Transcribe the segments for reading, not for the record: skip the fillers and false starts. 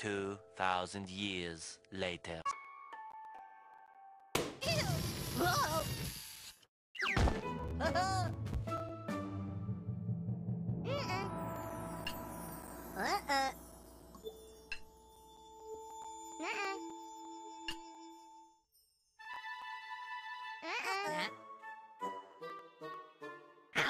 2,000 years later.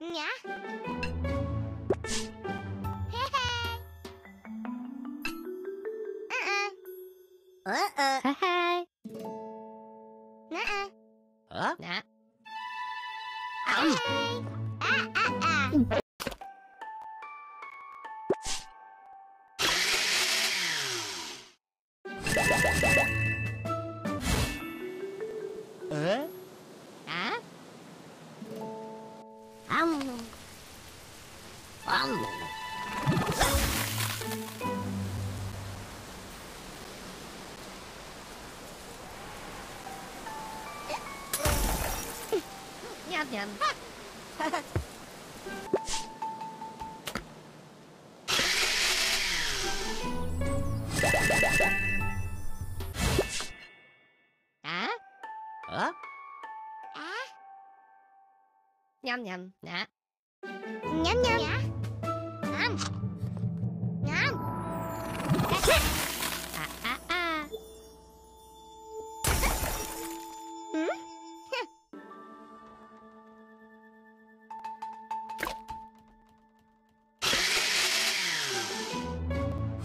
Nya. Hi. Huh? Nah. Yum. Ah? Huh? Ah? Yum yum. Nah. Yum yum. Yum. Yum.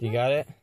You got it?